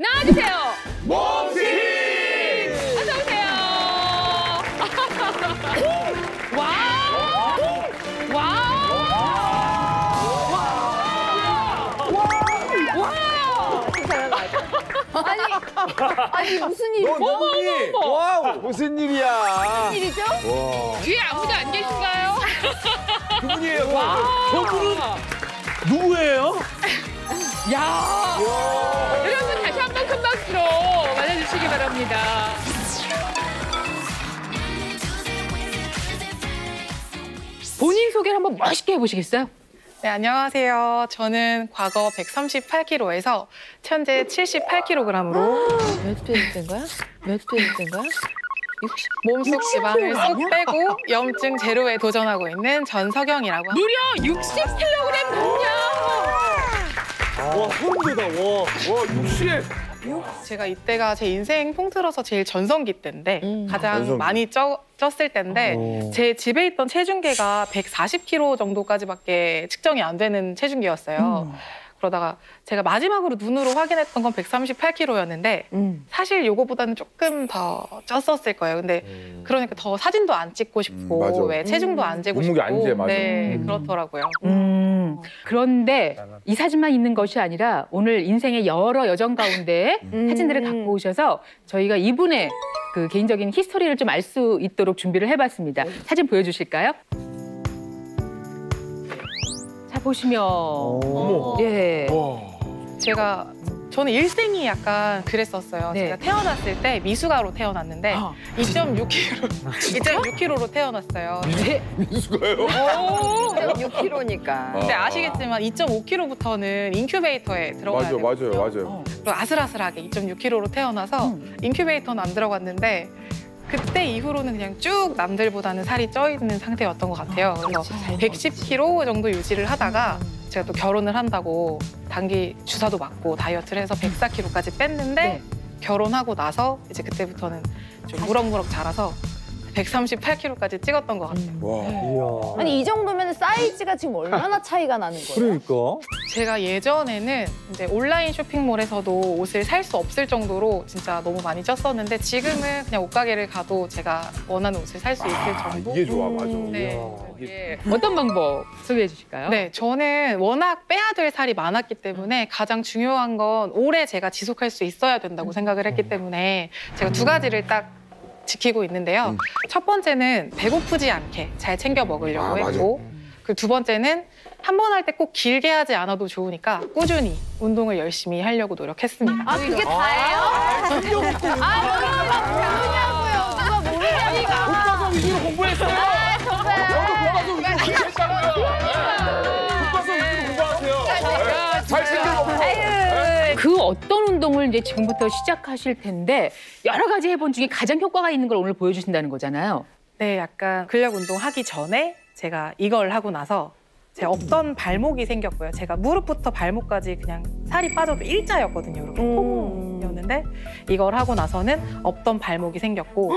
나와주세요. 몸신이! 어서오세요. 와우! 와우! 와우! 와우! 아니 무슨 일이야? 와우! 무슨 일이야? 무슨 일이죠? 뒤에 아무도 안 계신가요? 그분이에요. 그분은 누구예요? 야! 여러분 다시 한번 큰 박수로 맞아주시기 바랍니다. 본인 소개를 한번 멋있게 해보시겠어요? 네, 안녕하세요. 저는 과거 138kg에서 현재 78kg으로 몇 페이지 된 거야? 몇 페이지 된 거야? 몸속 지방을 쏙 빼고 염증 제로에 도전하고 있는 전석영이라고 합니다. 무려 60kg 감량! 와, 소름돋아. 와, 60! 제가 이때가 제 인생 통틀어서 제일 전성기 때인데 가장 전성기. 많이 쪘을 때인데 제 집에 있던 체중계가 140kg 정도까지밖에 측정이 안 되는 체중계였어요. 그러다가 제가 마지막으로 눈으로 확인했던 건 138kg였는데 사실 요거보다는 조금 더 쪘었을 거예요. 근데 그러니까 더 사진도 안 찍고 싶고 왜 체중도 안 재고 싶고 안 재, 네, 그렇더라고요. 그런데 이 사진만 있는 것이 아니라 오늘 인생의 여러 여정 가운데 사진들을 갖고 오셔서 저희가 이분의 그 개인적인 히스토리를 좀 알 수 있도록 준비를 해봤습니다. 사진 보여주실까요? 보시면 예. 저는 일생이 약간 그랬었어요. 네. 제가 태어났을 때 미숙아로 태어났는데 2.6kg로 태어났어요. 미숙아요? 2.6kg니까. 근데 아시겠지만 2.5kg부터는 인큐베이터에 들어가야 돼요. 맞아요. 아슬아슬하게 2.6kg로 태어나서 인큐베이터는 안 들어갔는데 그때 이후로는 그냥 쭉 남들보다는 살이 쪄있는 상태였던 것 같아요. 그래서 110kg 정도 유지를 하다가 제가 또 결혼을 한다고 단기 주사도 맞고 다이어트를 해서 104kg까지 뺐는데 네. 결혼하고 나서 이제 그때부터는 좀 무럭무럭 자라서 138kg까지 찍었던 것 같아요. 와, 이야. 아니 이 정도면 사이즈가 지금 얼마나 차이가 나는 거예요? 그러니까. 제가 예전에는 이제 온라인 쇼핑몰에서도 옷을 살 수 없을 정도로 진짜 너무 많이 쪘었는데 지금은 그냥 옷가게를 가도 제가 원하는 옷을 살 수 있을 정도. 이게 좋아, 맞아. 네. 이게... 어떤 방법 소개해 주실까요? 네, 저는 워낙 빼야 될 살이 많았기 때문에 가장 중요한 건 오래 제가 지속할 수 있어야 된다고 생각을 했기 때문에 제가 두 가지를 딱 지키고 있는데요. 첫 번째는 배고프지 않게 잘 챙겨 먹으려고 했고 그 두 번째는 한 번 할 때 꼭 길게 하지 않아도 좋으니까 꾸준히 운동을 열심히 하려고 노력했습니다. 아, 그게 다예요? 누가 모르냐고요. 국가서 위기로 공부했어요. 아, 정말. 국가서 위기로 공부했다고요. 국가서 위기로 공부하세요. 잘 챙겨 먹고. 그 어떤 운동을 이제 지금부터 시작하실 텐데 여러 가지 해본 중에 가장 효과가 있는 걸 오늘 보여주신다는 거잖아요. 네, 약간 근력 운동 하기 전에 제가 이걸 하고 나서 제 없던 발목이 생겼고요. 제가 무릎부터 발목까지 그냥 살이 빠져도 일자였거든요. 이렇게 통이었는데 이걸 하고 나서는 없던 발목이 생겼고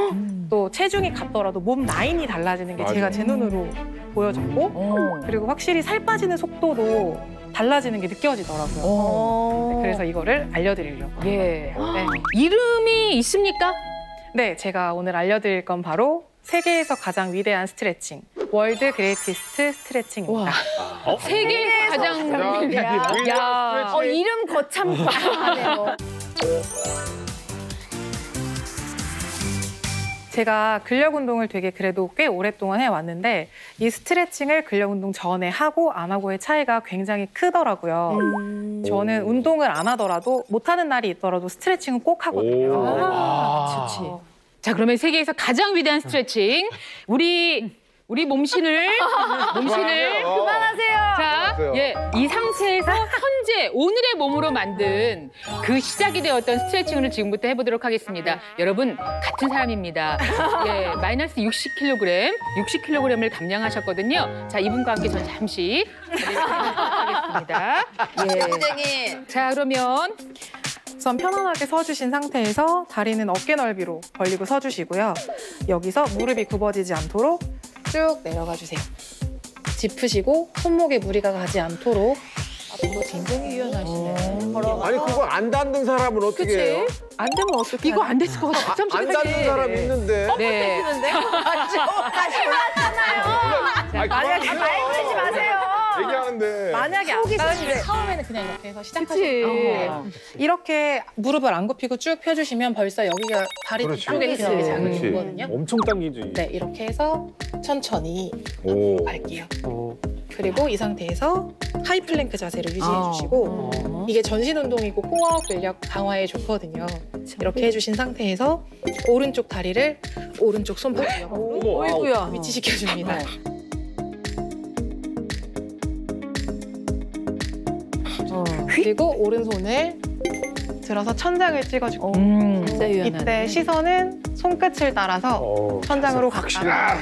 또 체중이 같더라도 몸 라인이 달라지는 게 제가 제 눈으로 보여졌고 그리고 확실히 살 빠지는 속도도 달라지는 게 느껴지더라고요. 네, 그래서 이거를 알려드리려고. 예. 네. 이름이 있습니까? 네, 제가 오늘 알려드릴 건 바로 세계에서 가장 위대한 스트레칭, 월드 그레이티스트 스트레칭입니다. 세계에서 가장 위대한. 야, 이름 거참 과하네요. 제가 근력 운동을 되게 그래도 꽤 오랫동안 해왔는데 이 스트레칭을 근력 운동 전에 하고 안 하고의 차이가 굉장히 크더라고요. 저는 운동을 안 하더라도 못하는 날이 있더라도 스트레칭은 꼭 하거든요. 좋지. 자, 그러면 세계에서 가장 위대한 스트레칭. 우리 몸신을 그만하세요. 자, 예, 이 상태에서 현재 오늘의 몸으로 만든 그 시작이 되었던 스트레칭을 지금부터 해보도록 하겠습니다. 여러분 같은 사람입니다. 예, 마이너스 60kg을 감량하셨거든요. 자, 이분과 함께 저 잠시 하겠습니다. 예. 자, 그러면. 우선 편안하게 서주신 상태에서 다리는 어깨 넓이로 벌리고 서주시고요. 여기서 무릎이 굽어지지 않도록 쭉 내려가 주세요. 짚으시고 손목에 무리가 가지 않도록 앞으로 굉장히 유연하시네. 아니 그거 안 닿는 사람은 어떻게 그치? 해요? 안 되면 어떻게? 이거 안 됐을 것 같아. 참 안 닿는 사람 있는데. 어, 네. 뺏기는데? 다시 말하잖아요. 만약에 말 걸지 마세요. 얘기하는데. 만약에 안 닿는데. 처음에는 그냥 이렇게 해서 시작하시면 이렇게 무릎을 안 굽히고 쭉 펴주시면 벌써 여기가 발이 당기기 되게 작은 거거든요. 엄청 당기지. 네, 이렇게 해서 천천히 갈게요. 그리고 이 상태에서 하이 플랭크 자세를 유지해주시고 이게 전신 운동이고 코어 근력 강화에 좋거든요. 이렇게 해주신 상태에서 오른쪽 다리를 오른쪽 손바닥 옆으로 위치시켜줍니다. 그리고 오른손을 들어서 천장을 찍어주고 이때 시선은 손끝을 따라서 천장으로 갔다가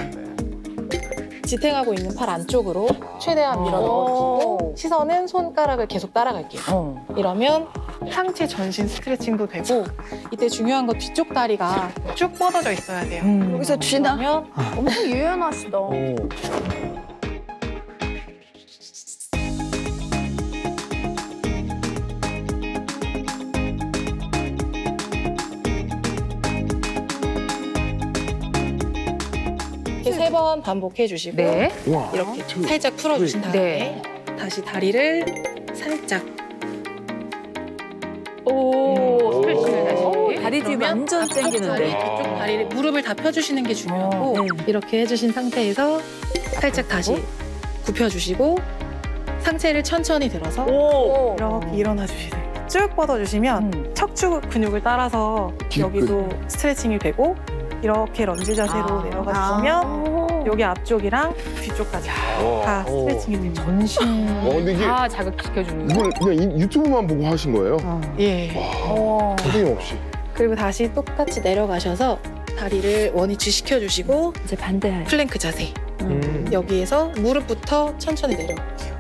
지탱하고 있는 팔 안쪽으로 최대한 밀어넣어주고 시선은 손가락을 계속 따라갈게요. 이러면 상체 전신 스트레칭도 되고 이때 중요한 건 뒤쪽 다리가 쭉 뻗어져 있어야 돼요. 여기서 쥐나? 엄청 유연하시다. 세 번 반복해 주시고 네. 이렇게 살짝 풀어주신 다음에 네. 다시 다리를 살짝 스트레칭을 다시 다리 뒤 완전 당기는데 뒤쪽 다리를 무릎을 다 펴주시는 게 중요하고 네. 이렇게 해주신 상태에서 살짝 다시 굽혀주시고 상체를 천천히 들어서 이렇게 일어나 주시세요. 쭉 뻗어주시면 척추 근육을 따라서 여기도 스트레칭이 되고 이렇게 런지 자세로 내려가 주면 여기 앞쪽이랑 뒤쪽까지 다 스트레칭이 됩니다. 전신 다 자극시켜주는 거예요. 이걸 그냥 유튜브만 보고 하신 거예요? 예. 선생님 없이. 그리고 다시 똑같이 내려가셔서 다리를 원위치시켜주시고 이제 반대 플랭크 자세. 여기에서 무릎부터 천천히 내려가세요.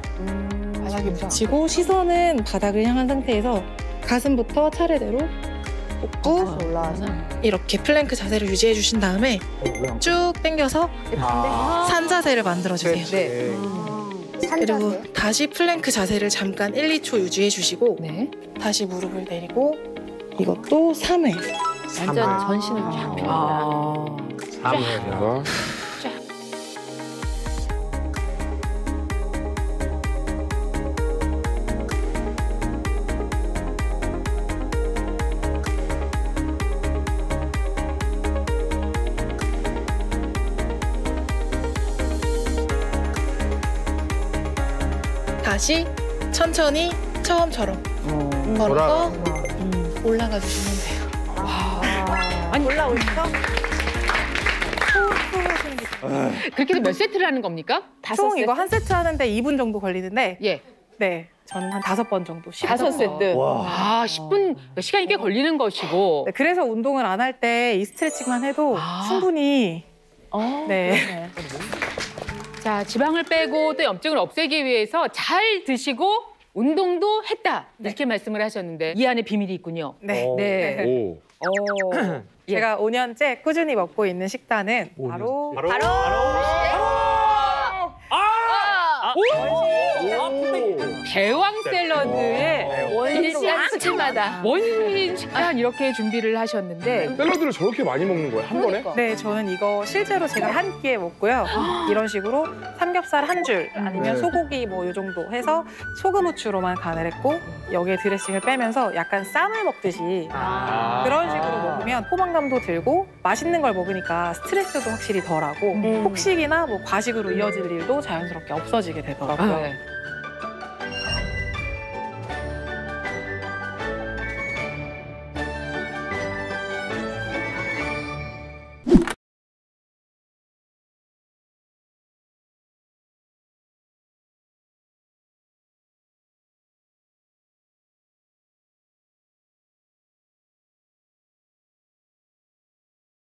바닥에 붙이고 시선은 바닥을 향한 상태에서 가슴부터 차례대로 올라와서 이렇게 플랭크 자세를 유지해 주신 다음에 쭉 당겨서 산 자세를 만들어 주세요. 네. 그리고 자세? 다시 플랭크 자세를 잠깐 1, 2초 유지해 주시고 네. 다시 무릎을 내리고 이것도 3회. 완전 전신을 쫙 펴준다. 3회가. 다시 천천히 처음처럼 걸어서 올라가 주시면 돼요. 아니 올라오니까 그렇게 몇 세트를 하는 겁니까? 총 이거 한 세트 하는데 2분 정도 걸리는데 예. 네, 저는 한 5번 정도. 5세트. 와, 10분 시간이 꽤 걸리는 것이고. 네, 그래서 운동을 안 할 때 이 스트레칭만 해도 충분히 네. 자, 지방을 빼고 또 염증을 없애기 위해서 잘 드시고 운동도 했다. 네. 이렇게 말씀을 하셨는데 이 안에 비밀이 있군요. 네. 오. 네. 오. 제가 5년째 꾸준히 먹고 있는 식단은 바로 대왕 샐러드의 원시한 식단마다 원시 식단 이렇게 준비를 하셨는데 샐러드를 저렇게 많이 먹는 거예요? 한 번에? 네, 저는 이거 실제로 제가 한 끼에 먹고요. 이런 식으로 삼겹살 한 줄 아니면 소고기 뭐 요 정도 해서 소금 후추로만 간을 했고 여기에 드레싱을 빼면서 약간 쌈을 먹듯이 그런 식으로 먹으면 포만감도 들고 맛있는 걸 먹으니까 스트레스도 확실히 덜하고 폭식이나 뭐 과식으로 이어질 일도 자연스럽게 없어지게 되더라고요.